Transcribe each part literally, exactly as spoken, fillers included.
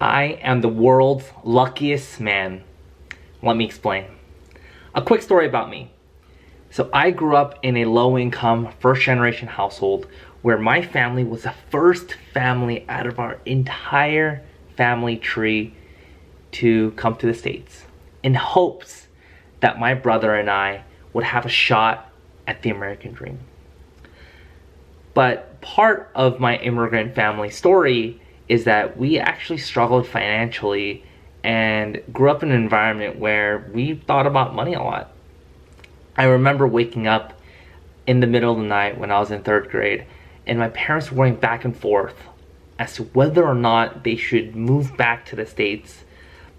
I am the world's luckiest man. Let me explain. A quick story about me. So I grew up in a low-income, first-generation household where my family was the first family out of our entire family tree to come to the States in hopes that my brother and I would have a shot at the American dream. But part of my immigrant family story is that we actually struggled financially and grew up in an environment where we thought about money a lot. I remember waking up in the middle of the night when I was in third grade and my parents were going back and forth as to whether or not they should move back to the States,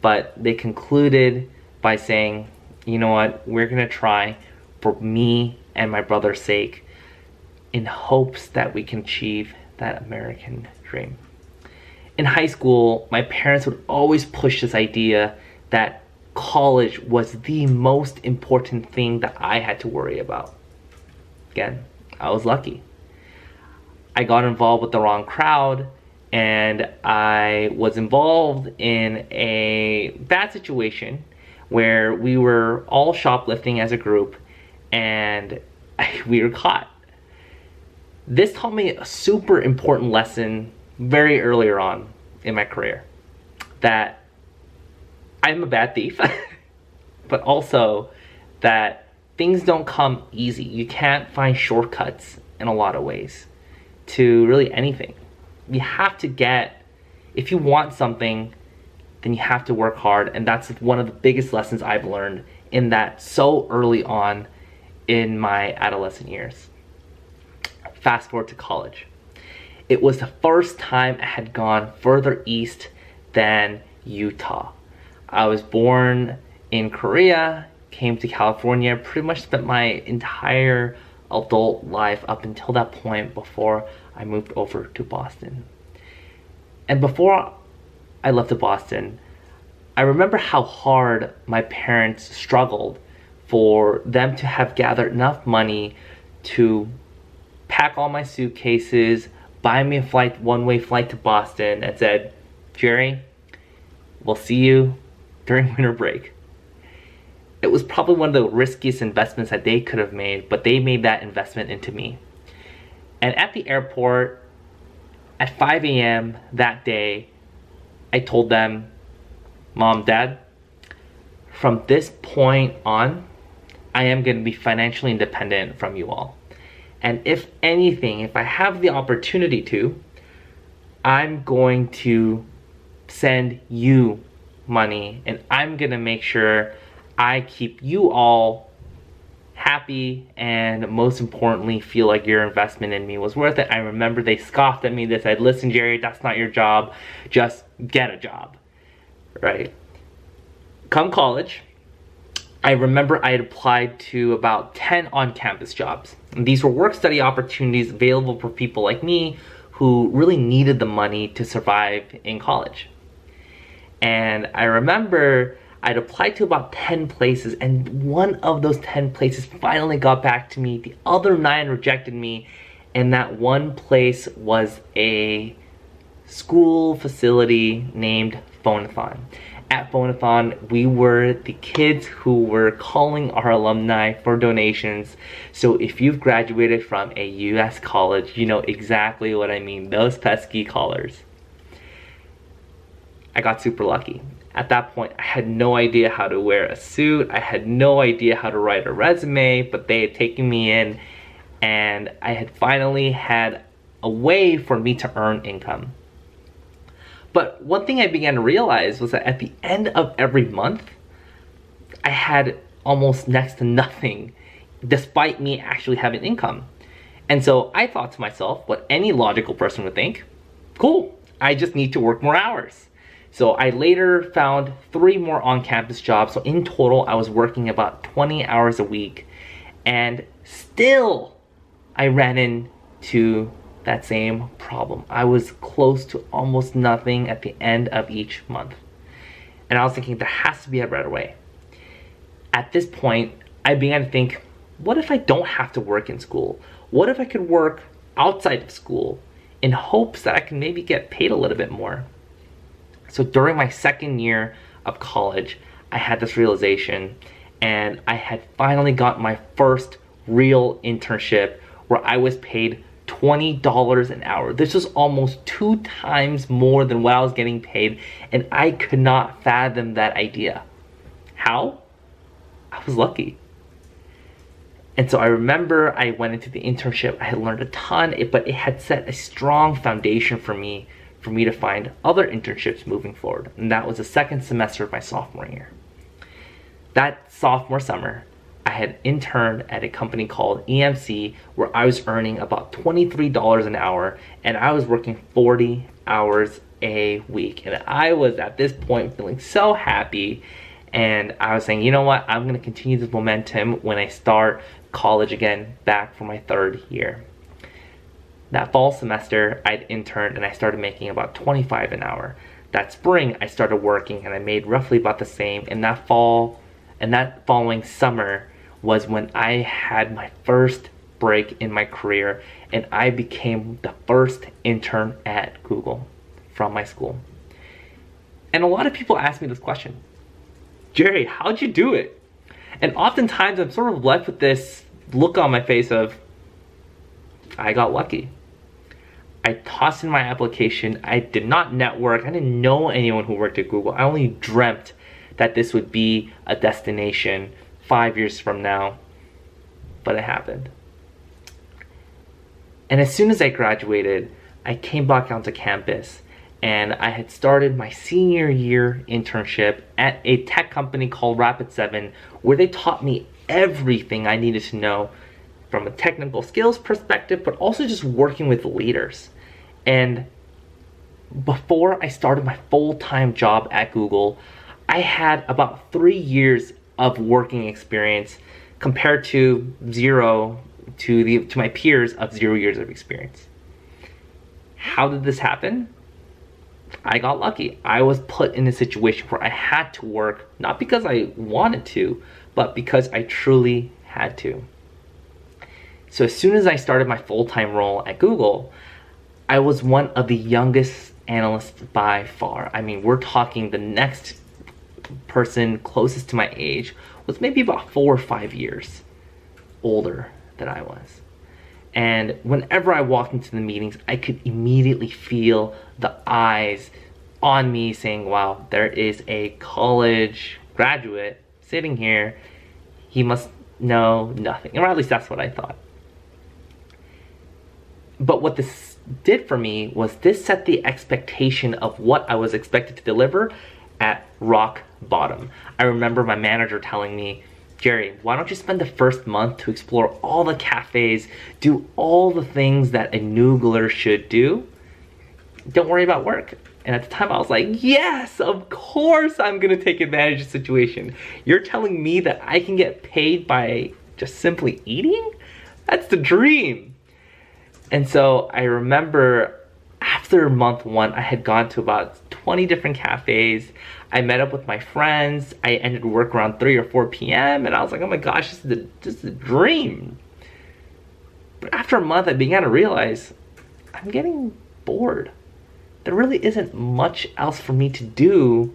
but they concluded by saying, you know what, we're gonna try for me and my brother's sake in hopes that we can achieve that American dream. In high school, my parents would always push this idea that college was the most important thing that I had to worry about. Again, I was lucky. I got involved with the wrong crowd, and I was involved in a bad situation where we were all shoplifting as a group, and we were caught. This taught me a super important lesson very earlier on in my career, that I'm a bad thief, but also that things don't come easy. You can't find shortcuts in a lot of ways to really anything. You have to get, if you want something, then you have to work hard. And that's one of the biggest lessons I've learned in that so early on in my adolescent years. Fast forward to college. It was the first time I had gone further east than Utah. I was born in Korea, came to California, pretty much spent my entire adult life up until that point before I moved over to Boston. And before I left to Boston, I remember how hard my parents struggled for them to have gathered enough money to pack all my suitcases, buy me a flight, one-way flight to Boston, and said, Jerry, we'll see you during winter break. It was probably one of the riskiest investments that they could have made, but they made that investment into me. And at the airport, at five A M that day, I told them, Mom, Dad, from this point on, I am going to be financially independent from you all. And if anything, if I have the opportunity to, I'm going to send you money, and I'm gonna make sure I keep you all happy and, most importantly, feel like your investment in me was worth it. I remember they scoffed at me. They said, listen, Jerry, that's not your job. Just get a job, right? Come college, I remember I had applied to about ten on-campus jobs. And these were work-study opportunities available for people like me who really needed the money to survive in college. And I remember I'd applied to about ten places, and one of those ten places finally got back to me. The other nine rejected me, and that one place was a school facility named Phone-a-thon. At Phone-a-thon, we were the kids who were calling our alumni for donations. So if you've graduated from a U S college, you know exactly what I mean, those pesky callers. I got super lucky. At that point, I had no idea how to wear a suit. I had no idea how to write a resume, but they had taken me in, and I had finally had a way for me to earn income. But one thing I began to realize was that at the end of every month, I had almost next to nothing, despite me actually having income. And so I thought to myself, what any logical person would think, cool, I just need to work more hours. So I later found three more on-campus jobs. So in total, I was working about twenty hours a week. And still, I ran into that same problem. I was close to almost nothing at the end of each month. And I was thinking, there has to be a better way. At this point, I began to think, what if I don't have to work in school? What if I could work outside of school in hopes that I can maybe get paid a little bit more? So during my second year of college, I had this realization, and I had finally got my first real internship where I was paid twenty dollars an hour. This was almost two times more than what I was getting paid, and I could not fathom that idea. How? I was lucky. And so I remember I went into the internship, I had learned a ton, but it had set a strong foundation for me, for me to find other internships moving forward. And that was the second semester of my sophomore year. That sophomore summer, I had interned at a company called E M C, where I was earning about twenty-three dollars an hour, and I was working forty hours a week. And I was at this point feeling so happy, and I was saying, you know what, I'm gonna continue this momentum when I start college again, back for my third year. That fall semester, I'd interned and I started making about twenty-five dollars an hour. That spring, I started working and I made roughly about the same, and that fall, and that following summer was when I had my first break in my career, and I became the first intern at Google from my school. And a lot of people ask me this question, Jerry, how'd you do it? And oftentimes I'm sort of left with this look on my face of, I got lucky. I tossed in my application, I did not network, I didn't know anyone who worked at Google. I only dreamt that this would be a destination five years from now, but it happened. And as soon as I graduated, I came back onto campus, and I had started my senior year internship at a tech company called Rapid seven, where they taught me everything I needed to know from a technical skills perspective, but also just working with leaders. And before I started my full-time job at Google, I had about three years of working experience compared to zero, to, the, to my peers of zero years of experience. How did this happen? I got lucky. I was put in a situation where I had to work, not because I wanted to, but because I truly had to. So as soon as I started my full-time role at Google, I was one of the youngest analysts by far. I mean, we're talking the next person closest to my age was maybe about four or five years older than I was. And whenever I walked into the meetings, I could immediately feel the eyes on me saying, wow, there is a college graduate sitting here. He must know nothing. Or at least that's what I thought. But what this did for me was this set the expectation of what I was expected to deliver at rock bottom. I remember my manager telling me, Jerry, why don't you spend the first month to explore all the cafes, do all the things that a new Googler should do? Don't worry about work. And at the time I was like, yes, of course I'm gonna take advantage of the situation. You're telling me that I can get paid by just simply eating? That's the dream. And so I remember after month one, I had gone to about twenty different cafes. I met up with my friends. I ended work around three or four P M And I was like, oh my gosh, this is, the, this is a dream. But after a month, I began to realize I'm getting bored. There really isn't much else for me to do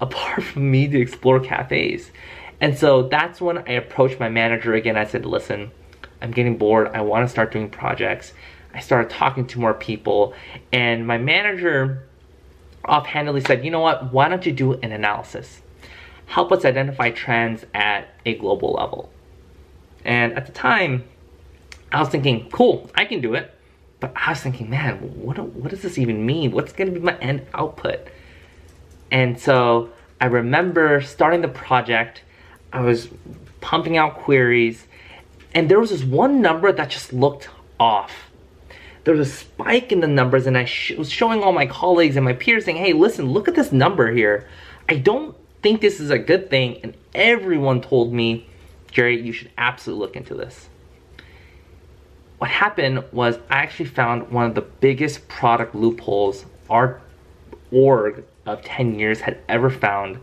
apart from me to explore cafes. And so that's when I approached my manager again. I said, listen, I'm getting bored. I want to start doing projects. I started talking to more people, and my manager offhandedly said, you know what, why don't you do an analysis? Help us identify trends at a global level. And at the time, I was thinking, cool, I can do it. But I was thinking, man, what, what does this even mean? What's gonna be my end output? And so I remember starting the project, I was pumping out queries, and there was this one number that just looked off. There was a spike in the numbers, and I sh was showing all my colleagues and my peers saying, hey, listen, look at this number here. I don't think this is a good thing. And everyone told me, Jerry, you should absolutely look into this. What happened was I actually found one of the biggest product loopholes our org of ten years had ever found.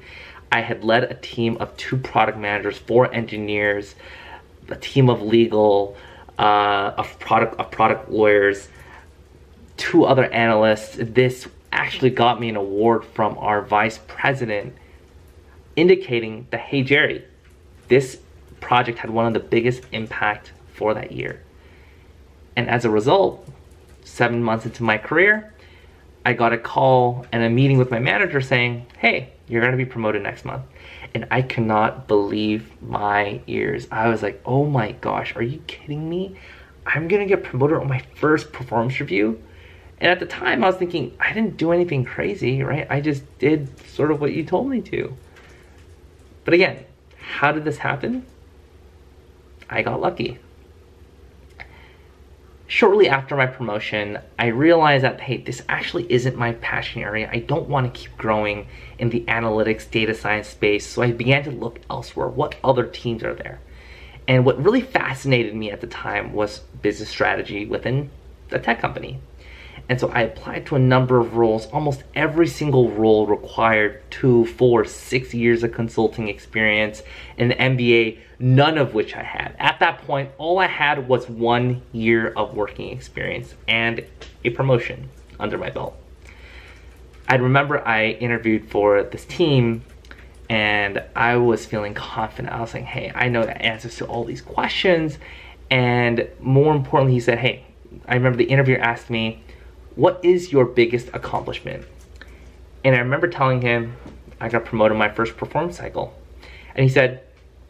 I had led a team of two product managers, four engineers, a team of legal, Uh, of product of product lawyers, two other analysts, this actually got me an award from our vice president indicating that, hey, Jerry, this project had one of the biggest impact for that year. And as a result, seven months into my career, I got a call and a meeting with my manager saying, hey, you're gonna be promoted next month. And I cannot believe my ears. I was like, oh my gosh, are you kidding me? I'm gonna get promoted on my first performance review? And at the time I was thinking, I didn't do anything crazy, right? I just did sort of what you told me to. But again, how did this happen? I got lucky. Shortly after my promotion, I realized that, hey, this actually isn't my passion area. I don't want to keep growing in the analytics, data science space. So I began to look elsewhere. What other teams are there? And what really fascinated me at the time was business strategy within a tech company. And so I applied to a number of roles. Almost every single role required two, four, six years of consulting experience and an M B A, none of which I had. At that point, all I had was one year of working experience and a promotion under my belt. I remember I interviewed for this team and I was feeling confident. I was saying, hey, I know the answers to all these questions. And more importantly, he said, hey, I remember the interviewer asked me, what is your biggest accomplishment? And I remember telling him, I got promoted my first performance cycle. And he said,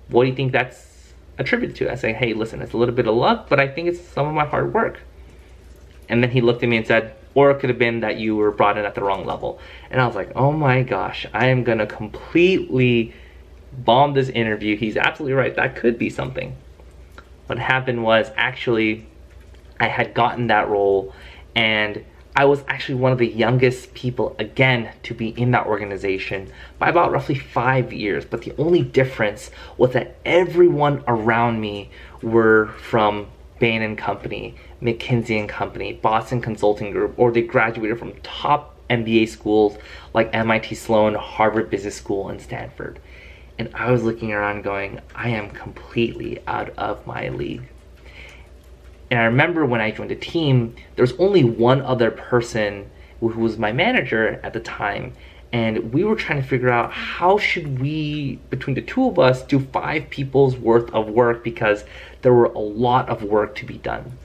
what do you think that's attributed to? I said, hey, listen, it's a little bit of luck, but I think it's some of my hard work. And then he looked at me and said, or it could have been that you were brought in at the wrong level. And I was like, oh my gosh, I am gonna completely bomb this interview. He's absolutely right, that could be something. What happened was actually, I had gotten that role and I was actually one of the youngest people, again, to be in that organization by about roughly five years. But the only difference was that everyone around me were from Bain and Company, McKinsey and Company, Boston Consulting Group, or they graduated from top M B A schools like M I T Sloan, Harvard Business School, and Stanford. And I was looking around going, I am completely out of my league. And I remember when I joined a team, there was only one other person who was my manager at the time. And we were trying to figure out how should we, between the two of us, do five people's worth of work because there were a lot of work to be done.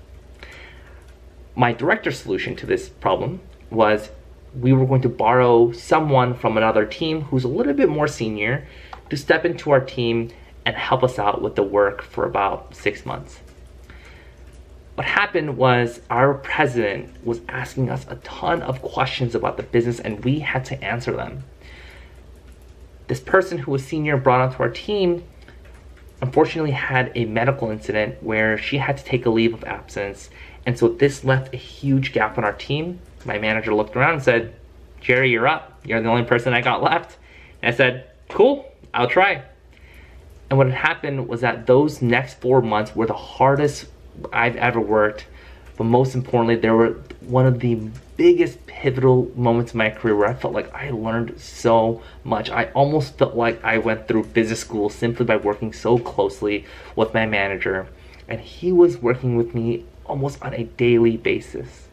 My director's solution to this problem was we were going to borrow someone from another team who's a little bit more senior to step into our team and help us out with the work for about six months. What happened was our president was asking us a ton of questions about the business and we had to answer them. This person who was senior brought onto our team unfortunately had a medical incident where she had to take a leave of absence. And so this left a huge gap on our team. My manager looked around and said, Jerry, you're up. You're the only person I got left. And I said, cool, I'll try. And what had happened was that those next four months were the hardest I've ever worked, but most importantly, they were one of the biggest pivotal moments in my career where I felt like I learned so much. I almost felt like I went through business school simply by working so closely with my manager, and he was working with me almost on a daily basis.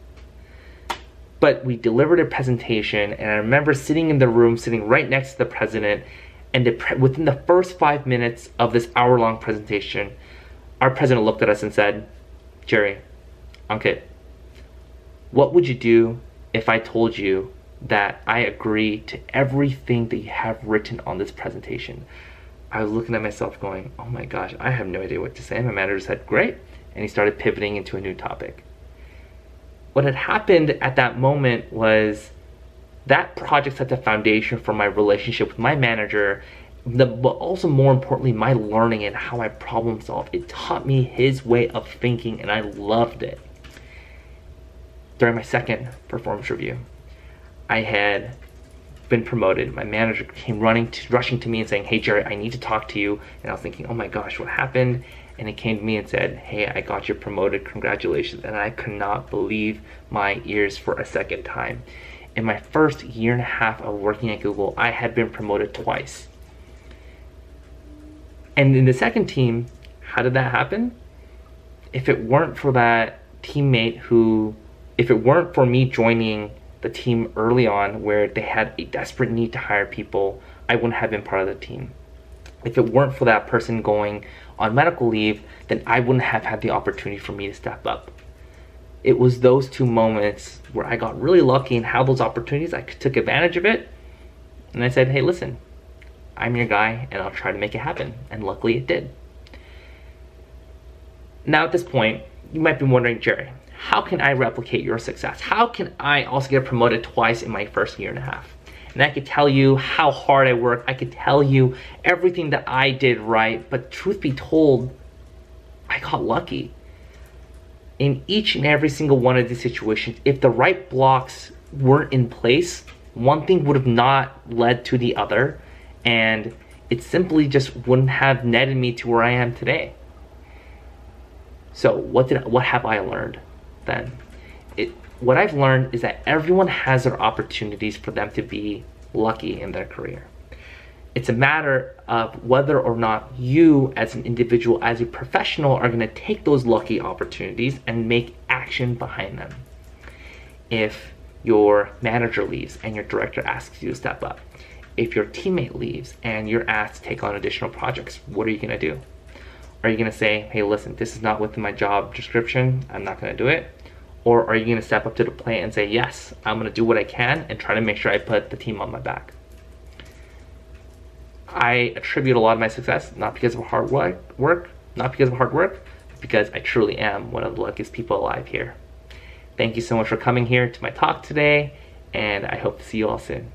But we delivered a presentation, and I remember sitting in the room, sitting right next to the president, and the pre within the first five minutes of this hour-long presentation, our president looked at us and said, Jerry, Ankit, what would you do if I told you that I agree to everything that you have written on this presentation? I was looking at myself going, oh my gosh, I have no idea what to say. My manager said, great. And he started pivoting into a new topic. What had happened at that moment was that project set the foundation for my relationship with my manager, The, but also more importantly, my learning and how I problem solve. It taught me his way of thinking and I loved it. During my second performance review, I had been promoted. My manager came running, to, rushing to me and saying, hey Jerry, I need to talk to you. And I was thinking, oh my gosh, what happened? And he came to me and said, hey, I got you promoted, congratulations. And I could not believe my ears for a second time. In my first year and a half of working at Google, I had been promoted twice. And in the second team, how did that happen? If it weren't for that teammate who, if it weren't for me joining the team early on where they had a desperate need to hire people, I wouldn't have been part of the team. If it weren't for that person going on medical leave, then I wouldn't have had the opportunity for me to step up. It was those two moments where I got really lucky and had those opportunities. I took advantage of it, and I said, hey, listen, I'm your guy, and I'll try to make it happen. And luckily it did. Now at this point, you might be wondering, Jerry, how can I replicate your success? How can I also get promoted twice in my first year and a half? And I could tell you how hard I worked. I could tell you everything that I did right, but truth be told, I got lucky. In each and every single one of these situations, if the right blocks weren't in place, one thing would have not led to the other, and it simply just wouldn't have netted me to where I am today. So what did what have I learned then? It, what I've learned is that everyone has their opportunities for them to be lucky in their career. It's a matter of whether or not you as an individual, as a professional, are going to take those lucky opportunities and make action behind them. If your manager leaves and your director asks you to step up, if your teammate leaves and you're asked to take on additional projects, what are you going to do? Are you going to say, hey, listen, this is not within my job description, I'm not going to do it? Or are you going to step up to the plate and say, yes, I'm going to do what I can and try to make sure I put the team on my back? I attribute a lot of my success, not because of hard work, work, not because of hard work, but because I truly am one of the luckiest people alive here. Thank you so much for coming here to my talk today, and I hope to see you all soon.